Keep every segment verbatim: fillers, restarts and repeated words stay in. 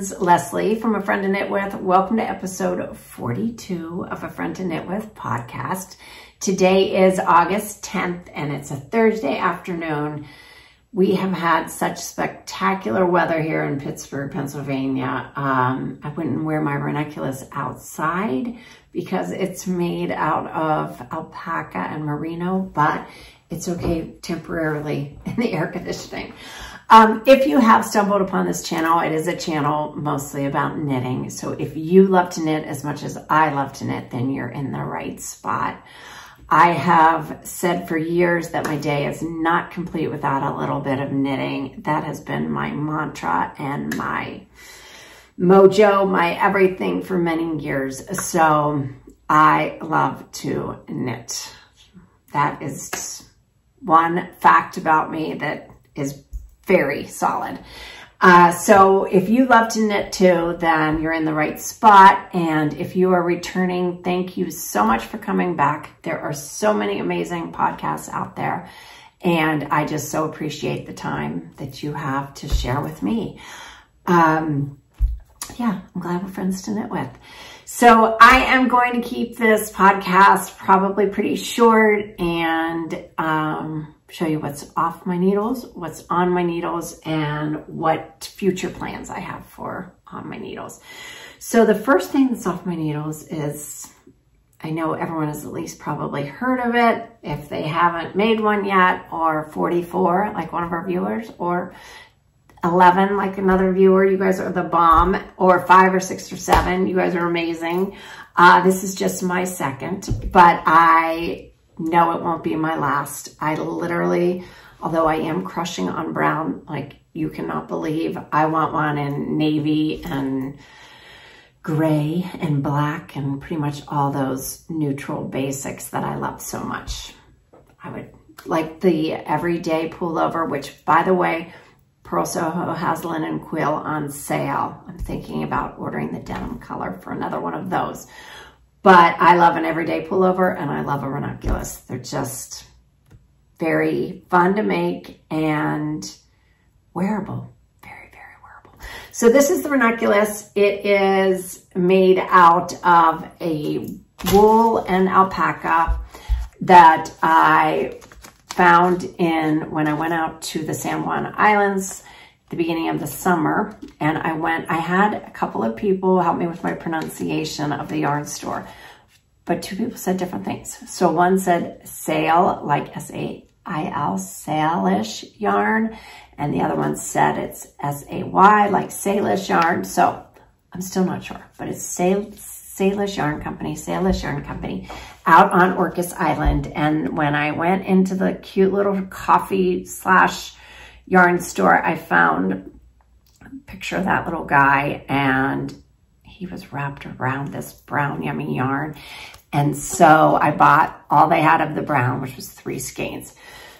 friends, Leslie from A Friend to Knit With. Welcome to episode forty-two of A Friend to Knit With podcast. Today is August tenth and it's a Thursday afternoon. We have had such spectacular weather here in Pittsburgh, Pennsylvania. Um, I wouldn't wear my Ranunculus outside because it's made out of alpaca and merino, but it's okay temporarily in the air conditioning. Um, if you have stumbled upon this channel, it is a channel mostly about knitting. So if you love to knit as much as I love to knit, then you're in the right spot. I have said for years that my day is not complete without a little bit of knitting. That has been my mantra and my mojo, my everything for many years. So I love to knit. That is one fact about me that is very solid. Uh, so if you love to knit too, then you're in the right spot. And if you are returning, thank you so much for coming back. There are so many amazing podcasts out there. And I just so appreciate the time that you have to share with me. Um, yeah, I'm glad we're friends to knit with. So I am going to keep this podcast probably pretty short and um, show you what's off my needles, what's on my needles, and what future plans I have for on my needles. So the first thing that's off my needles is, I know everyone has at least probably heard of it, if they haven't made one yet, or forty-four, like one of our viewers, or eleven, like another viewer. You guys are the bomb, or five or six or seven. You guys are amazing. Uh, this is just my second, but I... no, it won't be my last. I literally, although I am crushing on brown, like you cannot believe, I want one in navy and gray and black and pretty much all those neutral basics that I love so much. I would like the everyday pullover, which by the way, Purl Soho has linen quill on sale. I'm thinking about ordering the denim color for another one of those. But I love an everyday pullover and I love a ranunculus. They're just very fun to make and wearable, very, very wearable. So this is the ranunculus. It is made out of a wool and alpaca that I found in when I went out to the San Juan Islands the beginning of the summer, and I went, I had a couple of people help me with my pronunciation of the yarn store, but two people said different things. So one said Sail, like S A I L, Salish Yarn, and the other one said it's S A Y, like Salish Yarn. So I'm still not sure, but it's Sail, Salish Yarn Company, Salish Yarn Company, out on Orcas Island. And when I went into the cute little coffee slash yarn store, I found a picture of that little guy and he was wrapped around this brown yummy yarn. And so I bought all they had of the brown, which was three skeins.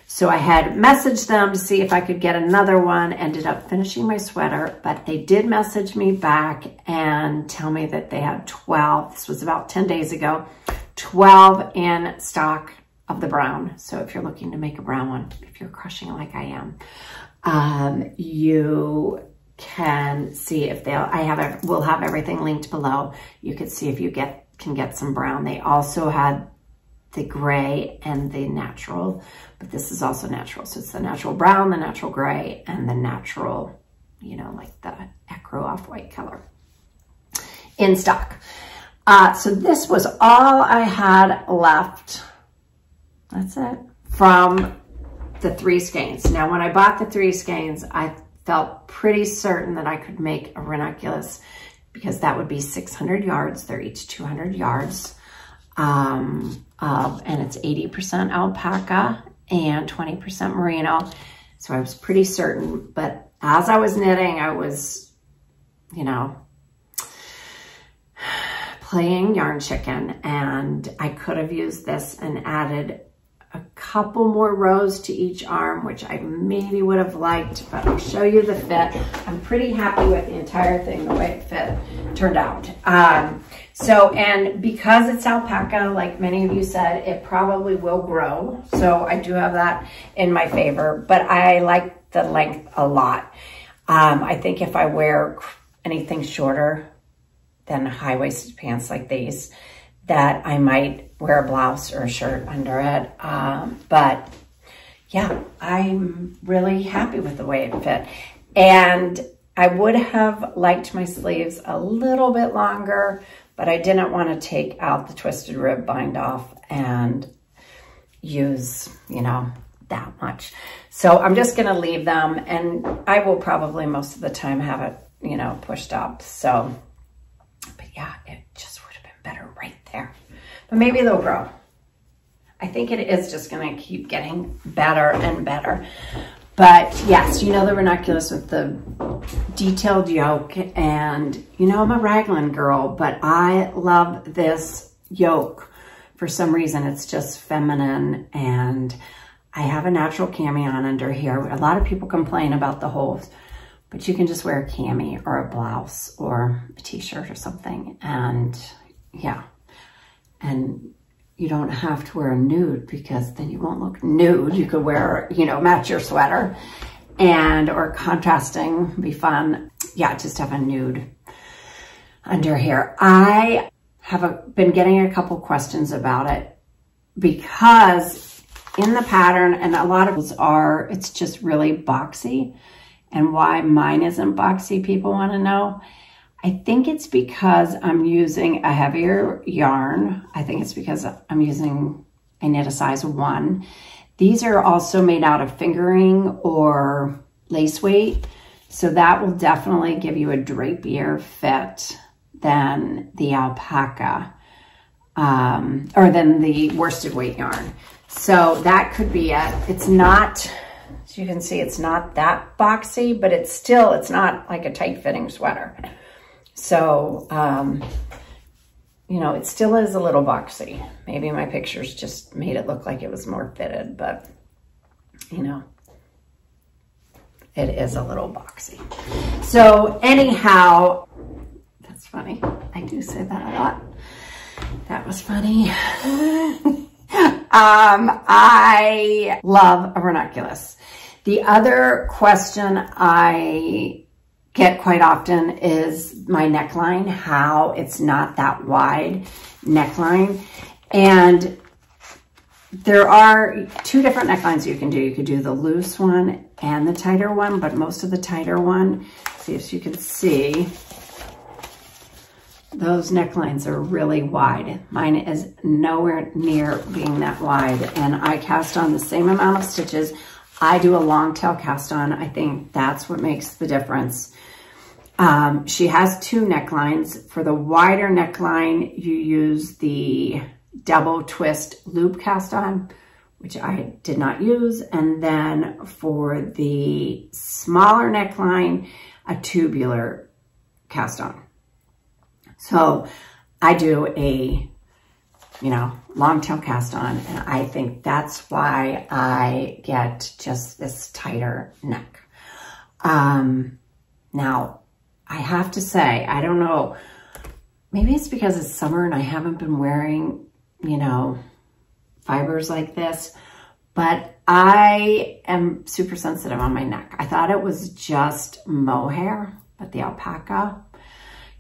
So I had messaged them to see if I could get another one, ended up finishing my sweater, but they did message me back and tell me that they had twelve, this was about ten days ago, twelve in stock of the brown. So if you're looking to make a brown one, if you're crushing like I am, um, you can see if they'll, I have, we'll have everything linked below. You could see if you get, can get some brown. They also had the gray and the natural, but this is also natural. So it's the natural brown, the natural gray, and the natural, you know, like the acro off-white color in stock. Uh, so this was all I had left. That's it, from the three skeins. Now, when I bought the three skeins, I felt pretty certain that I could make a ranunculus because that would be six hundred yards. They're each two hundred yards. Um, uh, and it's eighty percent alpaca and twenty percent merino. So I was pretty certain, but as I was knitting, I was, you know, playing yarn chicken, and I could have used this and added a couple more rows to each arm, which I maybe would have liked, but I'll show you the fit. I'm pretty happy with the entire thing, the way it fit turned out. Um, so, and because it's alpaca, like many of you said, it probably will grow. So I do have that in my favor, but I like the length a lot. Um, I think if I wear anything shorter than high-waisted pants like these, that I might wear a blouse or a shirt under it. Um, but yeah, I'm really happy with the way it fit. And I would have liked my sleeves a little bit longer, but I didn't want to take out the twisted rib bind off and use, you know, that much. So I'm just going to leave them, and I will probably most of the time have it, you know, pushed up. So, but yeah, it just would have been better right there. But maybe they'll grow. I think it is just going to keep getting better and better. But yes, you know the Ranunculus with the detailed yoke, and you know I'm a raglan girl, but I love this yoke for some reason. It's just feminine, and I have a natural cami on under here. A lot of people complain about the holes, but you can just wear a cami or a blouse or a t-shirt or something, and yeah, and you don't have to wear a nude, because then you won't look nude. You could wear, you know, match your sweater, and or contrasting be fun. Yeah, just have a nude under here. I have a, been getting a couple questions about it, because in the pattern, and a lot of those are, it's just really boxy, and why mine isn't boxy, people want to know. I think it's because I'm using a heavier yarn. I think it's because I'm using, I knit a size one. These are also made out of fingering or lace weight. So that will definitely give you a drapier fit than the alpaca, um, or than the worsted weight yarn. So that could be it. It's not, as you can see, it's not that boxy, but it's still, it's not like a tight fitting sweater. So, um, you know, it still is a little boxy. Maybe my pictures just made it look like it was more fitted, but, you know, it is a little boxy. So anyhow, that's funny. I do say that a lot. That was funny. um, I love a Ranunculus. The other question I get quite often is my neckline, how it's not that wide neckline. And there are two different necklines you can do. You could do the loose one and the tighter one, but most of the tighter one, see if you can see, those necklines are really wide. Mine is nowhere near being that wide, and I cast on the same amount of stitches. I do a long tail cast on. I think that's what makes the difference. Um, she has two necklines. For the wider neckline, you use the double twist loop cast on, which I did not use. And then for the smaller neckline, a tubular cast on. So I do a, you know, long tail cast on, and I think that's why I get just this tighter neck. Um, now, I have to say, I don't know, maybe it's because it's summer and I haven't been wearing, you know, fibers like this, but I am super sensitive on my neck. I thought it was just mohair, but the alpaca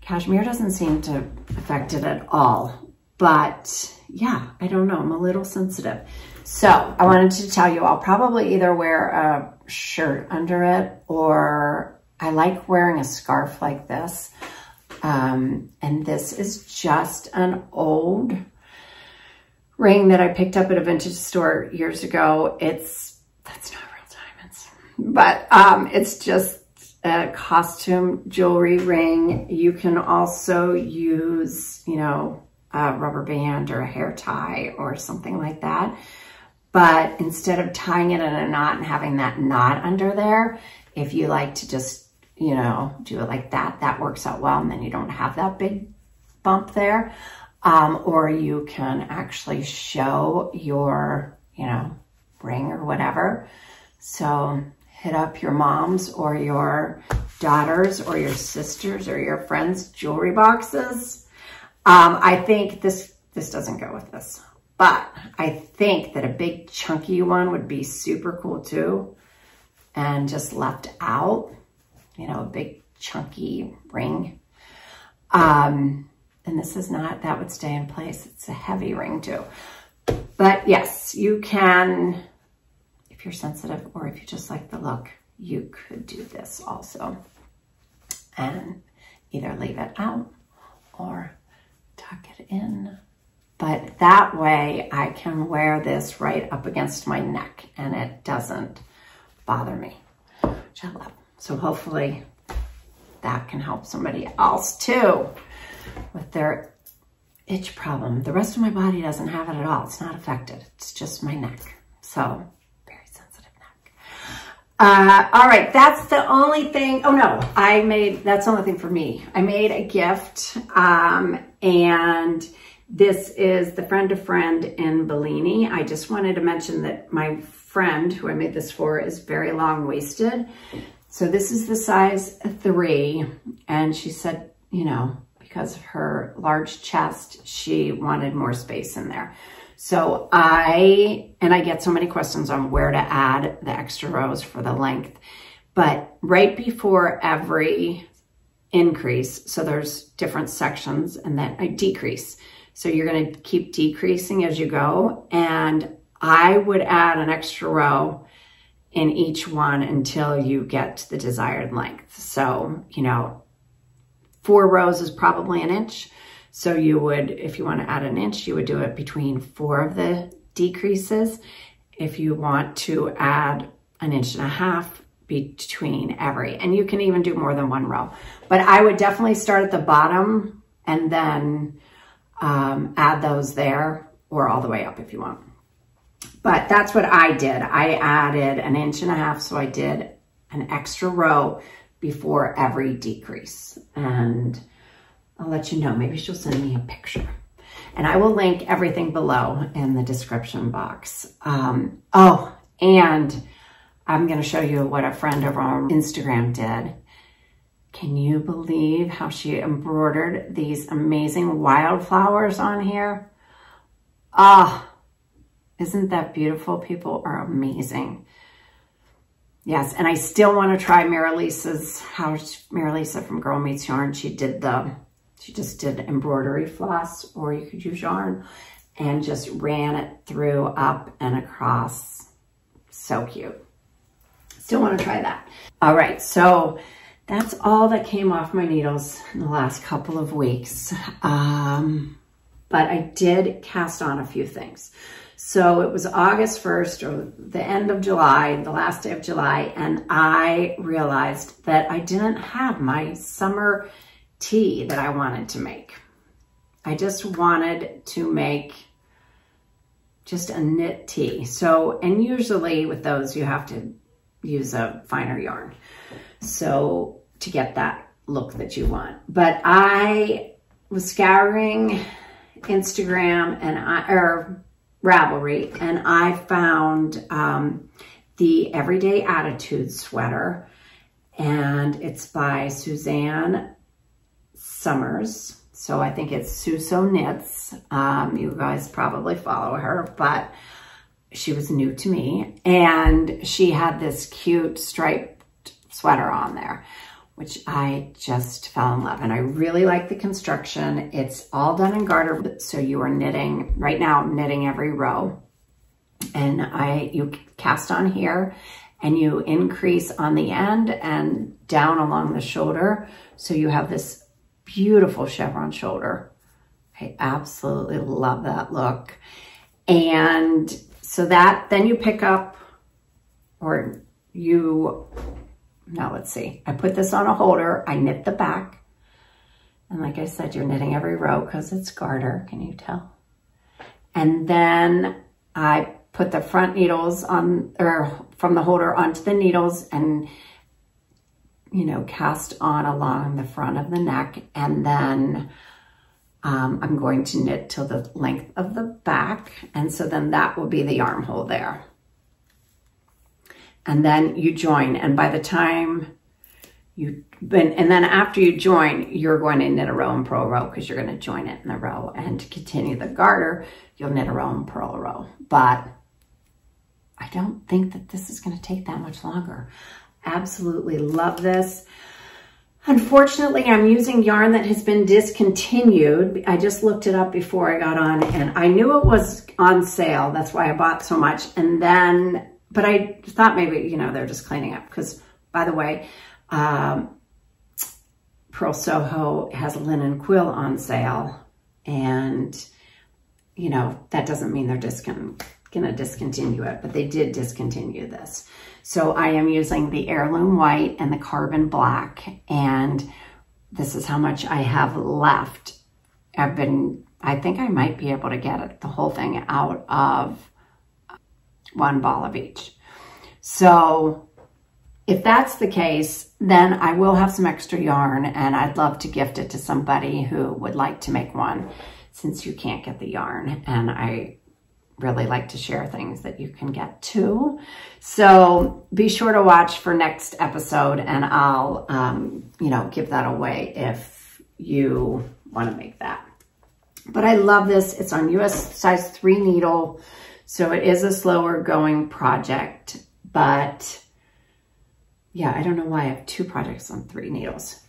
cashmere doesn't seem to affect it at all. But yeah, I don't know, I'm a little sensitive. So I wanted to tell you, I'll probably either wear a shirt under it, or I like wearing a scarf like this, um, and this is just an old ring that I picked up at a vintage store years ago. It's, that's not real diamonds, but um, it's just a costume jewelry ring. You can also use, you know, a rubber band or a hair tie or something like that, but instead of tying it in a knot and having that knot under there, if you like to just, you know, do it like that, that works out well, and then you don't have that big bump there. Um, or you can actually show your, you know, ring or whatever. So hit up your mom's or your daughter's or your sister's or your friend's jewelry boxes. Um, I think this, this doesn't go with this, but I think that a big chunky one would be super cool too, and just left out, you know, a big chunky ring. Um, and this is not, that would stay in place. It's a heavy ring too. But yes, you can, if you're sensitive or if you just like the look, you could do this also. And either leave it out or tuck it in. But that way I can wear this right up against my neck and it doesn't bother me, which I love. So hopefully that can help somebody else too with their itch problem. The rest of my body doesn't have it at all. It's not affected. It's just my neck. So very sensitive neck. Uh, all right. That's the only thing. Oh no, I made, that's the only thing for me. I made a gift. Um, and this is the friend of friend in Bellini. I just wanted to mention that my friend who I made this for is very long waisted. So this is the size three. And she said, you know, because of her large chest, she wanted more space in there. So I, and I get so many questions on where to add the extra rows for the length, but right before every increase, so there's different sections and then I decrease. So you're gonna keep decreasing as you go. And I would add an extra row in each one until you get to the desired length. So, you know, four rows is probably an inch. So you would, if you want to add an inch, you would do it between four of the decreases. If you want to add an inch and a half between every, and you can even do more than one row, but I would definitely start at the bottom and then um, add those there or all the way up if you want. But that's what I did. I added an inch and a half. So I did an extra row before every decrease. And I'll let you know, maybe she'll send me a picture. And I will link everything below in the description box. Um, oh, and I'm gonna show you what a friend over on Instagram did. Can you believe how she embroidered these amazing wildflowers on here? Ah, oh, isn't that beautiful? People are amazing. Yes, and I still want to try Marilisa's, how Marilisa from Girl Meets Yarn, she did the, she just did embroidery floss, or you could use yarn, and just ran it through up and across. So cute. Still want to try that. All right, so that's all that came off my needles in the last couple of weeks. Um, but I did cast on a few things. So it was August first or the end of July, the last day of July, and I realized that I didn't have my summer tea that I wanted to make. I just wanted to make just a knit tee. So, and usually with those, you have to use a finer yarn. So to get that look that you want. But I was scouring Instagram and I, or Ravelry, and I found um, the Everyday Attitude sweater, and it's by Suzanne Summers. So I think it's Suso Knits. Um, you guys probably follow her, but she was new to me, and she had this cute striped sweater on there, which I just fell in love. And I really like the construction. It's all done in garter. So you are knitting, right now I'm knitting every row. And I you cast on here and you increase on the end and down along the shoulder. So you have this beautiful chevron shoulder. I absolutely love that look. And so that, then you pick up or you, now let's see, I put this on a holder, I knit the back. And like I said, you're knitting every row because it's garter, can you tell? And then I put the front needles on, or from the holder onto the needles and, you know, cast on along the front of the neck. And then um, I'm going to knit till the length of the back. And so then that will be the armhole there. And then you join, and by the time you, and, and then after you join, you're going to knit a row and purl a row because you're going to join it in the row, and to continue the garter, you'll knit a row and purl a row. But I don't think that this is going to take that much longer. Absolutely love this. Unfortunately, I'm using yarn that has been discontinued. I just looked it up before I got on and I knew it was on sale. That's why I bought so much. And then, but I thought maybe, you know, they're just cleaning up because, by the way, um, Purl Soho has a linen quill on sale. And, you know, that doesn't mean they're discon- gonna discontinue it, but they did discontinue this. So I am using the heirloom white and the carbon black, and this is how much I have left. I've been, I think I might be able to get it, the whole thing out of one ball of each. So if that's the case, then I will have some extra yarn and I'd love to gift it to somebody who would like to make one, since you can't get the yarn. And I really like to share things that you can get too. So be sure to watch for next episode and I'll, um, you know, give that away if you want to make that. But I love this. It's on U S size three needle. So it is a slower going project, but yeah, I don't know why I have two projects on three needles.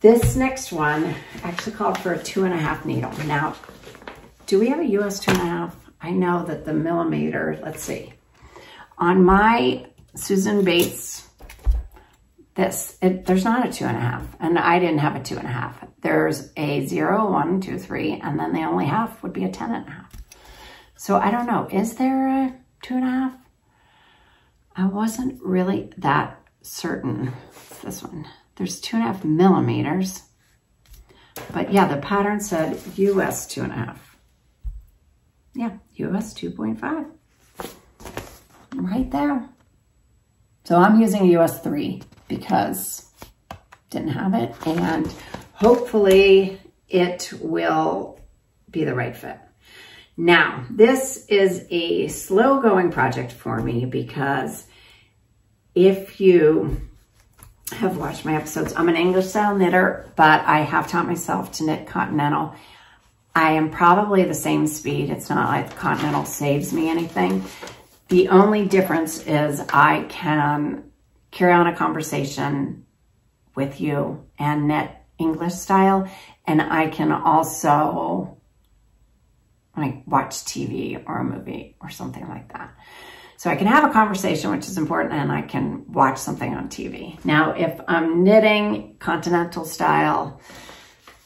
This next one actually called for a two and a half needle. Now, do we have a U S two and a half? I know that the millimeter, let's see. On my Susan Bates, this, it, there's not a two and a half, and I didn't have a two and a half. There's a zero, one, two, three, and then the only half would be a ten and a half. So I don't know, is there a two and a half? I wasn't really that certain. It's this one. There's two and a half millimeters, but yeah, the pattern said U S two and a half. Yeah, U S two point five, right there. So I'm using U S three because didn't have it, and hopefully it will be the right fit. Now, this is a slow going project for me because if you have watched my episodes, I'm an English style knitter, but I have taught myself to knit continental. I am probably the same speed. It's not like the continental saves me anything. The only difference is I can carry on a conversation with you and knit English style. And I can also like watch T V or a movie or something like that. So I can have a conversation, which is important, and I can watch something on T V. Now, if I'm knitting continental style,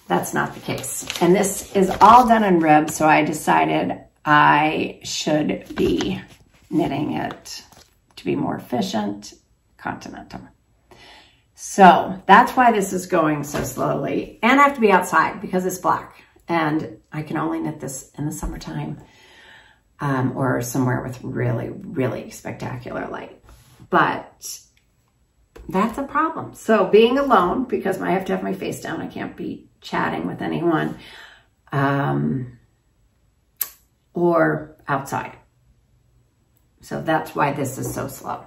that's not the case. And this is all done in rib, so I decided I should be knitting it to be more efficient, continental. So that's why this is going so slowly. And I have to be outside because it's black and I can only knit this in the summertime um, or somewhere with really, really spectacular light. But that's a problem. So being alone, because I have to have my face down, I can't be chatting with anyone, um, or outside. So that's why this is so slow.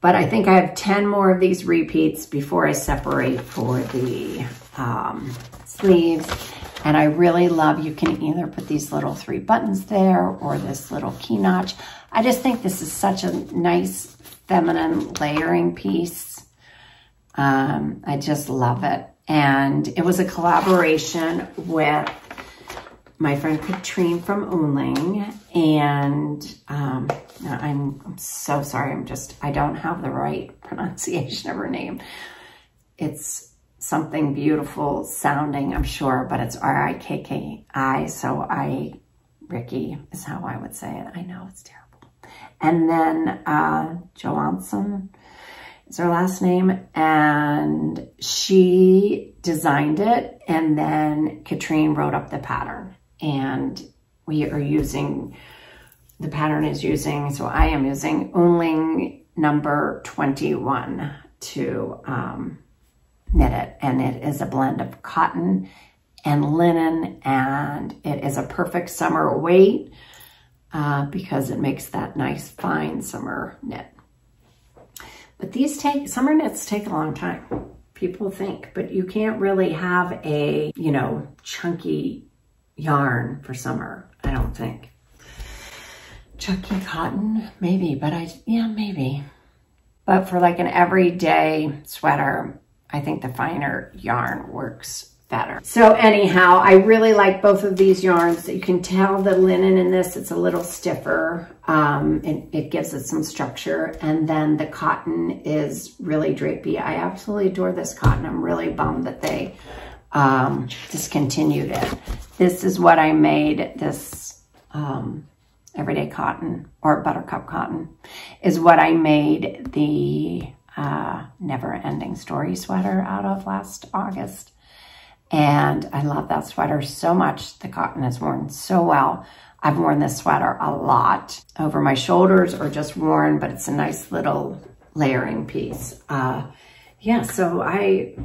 But I think I have ten more of these repeats before I separate for the um, sleeves. And I really love, you can either put these little three buttons there or this little key notch. I just think this is such a nice feminine layering piece. Um, I just love it. And it was a collaboration with my friend Katrine from Önling. And um, I'm, I'm so sorry. I'm just, I don't have the right pronunciation of her name. It's something beautiful sounding, I'm sure, but it's R I K K I. So I, Ricky is how I would say it. I know it's terrible. And then uh, Johansson is her last name. And she designed it. And then Katrine wrote up the pattern. And we are using, the pattern is using, so I am using Önling number twenty-one to um, knit it. And it is a blend of cotton and linen. And it is a perfect summer weight. Uh, because it makes that nice fine summer knit. But these take, summer knits take a long time, people think, but you can't really have a, you know, chunky yarn for summer, I don't think. Chunky cotton, maybe, but I, yeah, maybe. But for like an everyday sweater, I think the finer yarn works better. So anyhow, I really like both of these yarns. You can tell the linen in this, it's a little stiffer. Um, it, it gives it some structure. And then the cotton is really drapey. I absolutely adore this cotton. I'm really bummed that they um, discontinued it. This is what I made. This um, everyday cotton or buttercup cotton is what I made the uh, Never Ending Story sweater out of last August. And I love that sweater so much. The cotton is worn so well. I've worn this sweater a lot over my shoulders or just worn, but it's a nice little layering piece. Uh, yeah, so I,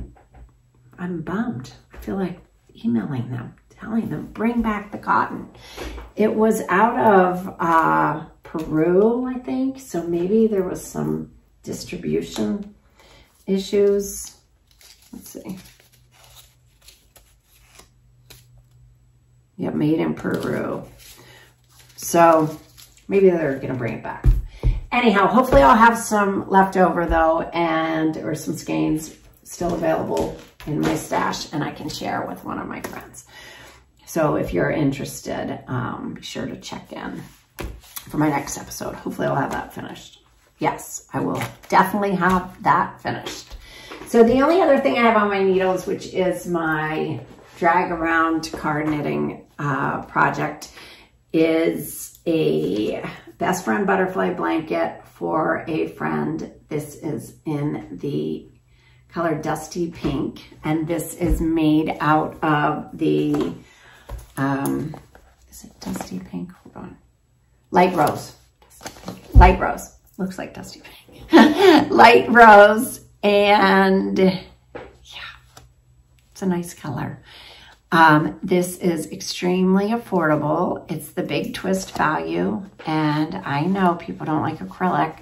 I'm bummed. I feel like emailing them, telling them, bring back the cotton. It was out of uh, Peru, I think. So maybe there was some distribution issues. Let's see. Yeah, made in Peru. So maybe they're gonna bring it back. Anyhow, hopefully I'll have some left over though, and or some skeins still available in my stash, and I can share with one of my friends. So if you're interested, um, be sure to check in for my next episode. Hopefully I'll have that finished. Yes, I will definitely have that finished. So the only other thing I have on my needles, which is my drag around card knitting uh, project, is a best friend butterfly blanket for a friend. This is in the color Dusty Pink, and this is made out of the, um, is it Dusty Pink? Hold on. Light Rose. Light Rose. Looks like Dusty Pink. Light Rose, and yeah, it's a nice color. Um, this is extremely affordable. It's the Big Twist Value. And I know people don't like acrylic,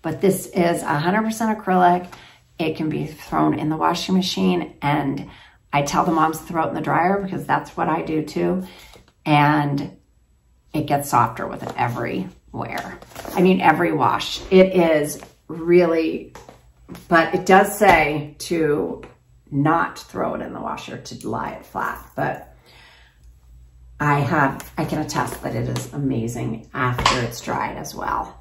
but this is one hundred percent acrylic. It can be thrown in the washing machine. And I tell the moms to throw it in the dryer because that's what I do too. And it gets softer with it every wear. I mean, every wash. It is really, but it does say to not throw it in the washer, to lie it flat, but I have, I can attest that it is amazing after it's dried as well.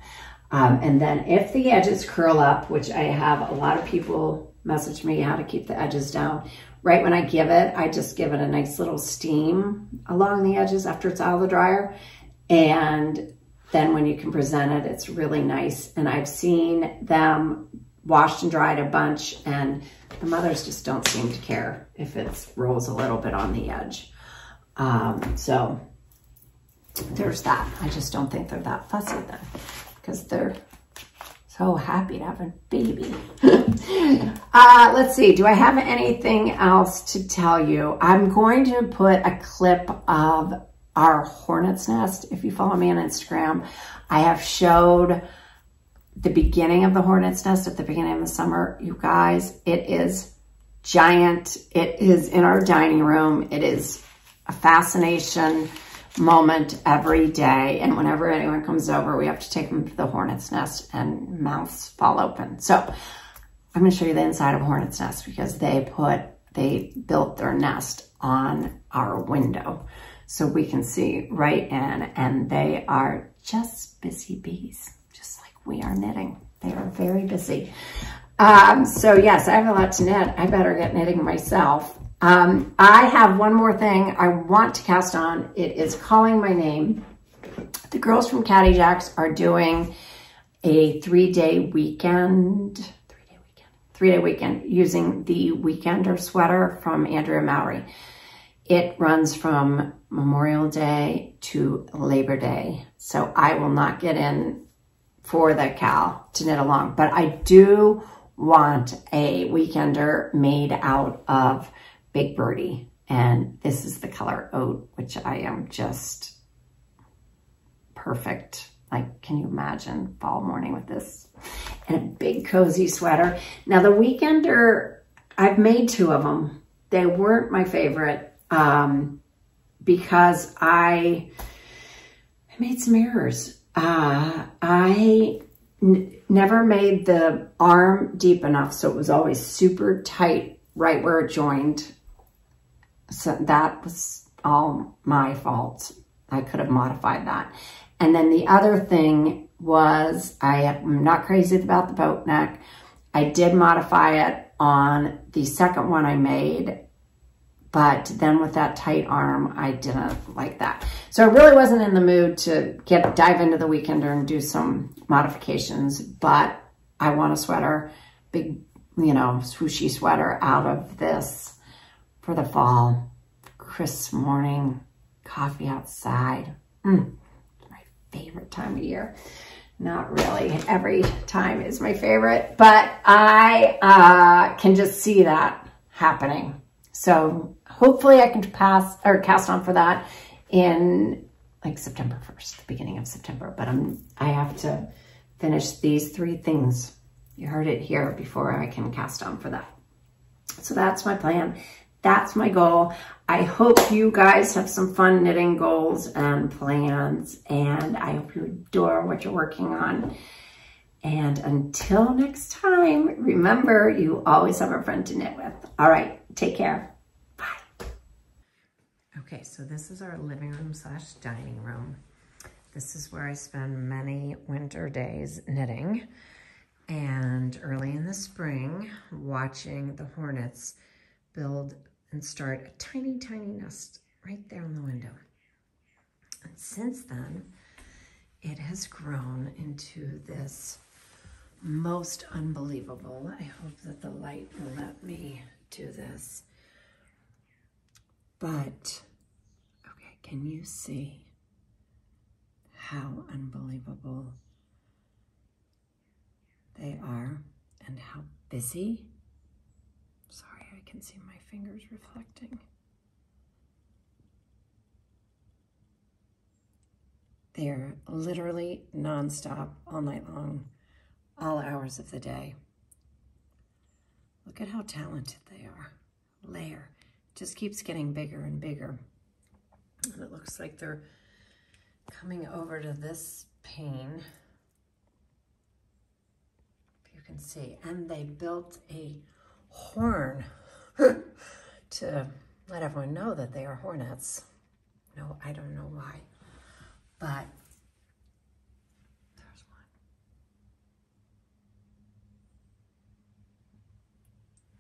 Um, and then if the edges curl up, which I have a lot of people message me how to keep the edges down, right when I give it, I just give it a nice little steam along the edges after it's out of the dryer. And then when you can present it, it's really nice. And I've seen them washed and dried a bunch, and the mothers just don't seem to care if it rolls a little bit on the edge. Um, so there's that. I just don't think they're that fussy then, because they're so happy to have a baby. uh, let's see, do I have anything else to tell you? I'm going to put a clip of our hornet's nest. If you follow me on Instagram, I have showed the beginning of the hornet's nest at the beginning of the summer. You guys, it is giant. It is in our dining room. It is a fascination moment every day. And whenever anyone comes over, we have to take them to the hornet's nest and mouths fall open. So I'm going to show you the inside of a hornet's nest, because they put, they built their nest on our window, so we can see right in, and they are just busy bees. We are knitting. They are very busy. Um, so yes, I have a lot to knit. I better get knitting myself. Um, I have one more thing I want to cast on. It is Calling My Name. The girls from Caddyjacks are doing a three-day weekend, three-day weekend, three-day weekend using the Weekender sweater from Andrea Mowry. It runs from Memorial Day to Labor Day. So I will not get in for the cowl to knit along, but I do want a Weekender made out of Big Birdie, and this is the color Oat, which I am just perfect. Like, can you imagine fall morning with this and a big cozy sweater? Now the Weekender, I've made two of them. They weren't my favorite um, because I, I made some errors. Uh, I n never made the arm deep enough, so it was always super tight right where it joined. So that was all my fault. I could have modified that. And then the other thing was, I am not crazy about the boat neck. I did modify it on the second one I made, but then with that tight arm, I didn't like that. So I really wasn't in the mood to get dive into the Weekender and do some modifications, but I want a sweater, big, you know, swooshy sweater out of this for the fall. Crisp morning, coffee outside. Mm, my favorite time of year. Not really, every time is my favorite, but I uh, can just see that happening. So hopefully I can pass or cast on for that in like September first, the beginning of September, but I'm, I have to finish these three things. You heard it here before I can cast on for that. So that's my plan. That's my goal. I hope you guys have some fun knitting goals and plans, and I hope you adore what you're working on. And until next time, remember, you always have a friend to knit with. All right, take care. Bye. Okay, so this is our living room slash dining room. This is where I spend many winter days knitting, and early in the spring, watching the hornets build and start a tiny, tiny nest right there in the window. And since then, it has grown into this most unbelievable, I hope that the light will let me do this, but, okay, can you see how unbelievable they are and how busy? Sorry, I can see my fingers reflecting. They are literally nonstop all night long, all hours of the day. Look at how talented they are. Layer just keeps getting bigger and bigger. And it looks like they're coming over to this pane. You can see, and they built a horn to let everyone know that they are hornets. No, I don't know why, but there's one.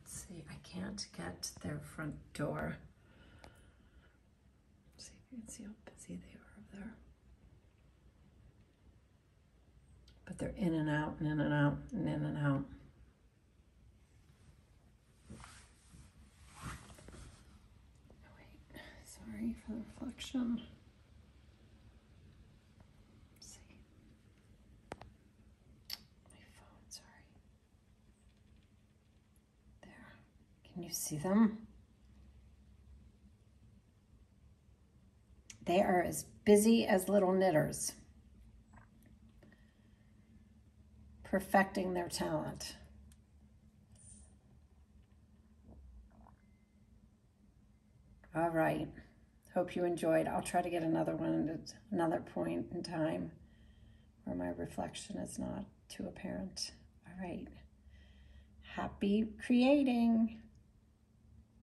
Let's see, I can't get to their front door. Let's see if you can see how busy they are up there. But they're in and out and in and out and in and out. Sorry for the reflection. Let's see. My phone, sorry. There. Can you see them? They are as busy as little knitters, perfecting their talent. All right. Hope you enjoyed. I'll try to get another one at another point in time where my reflection is not too apparent. All right. Happy creating.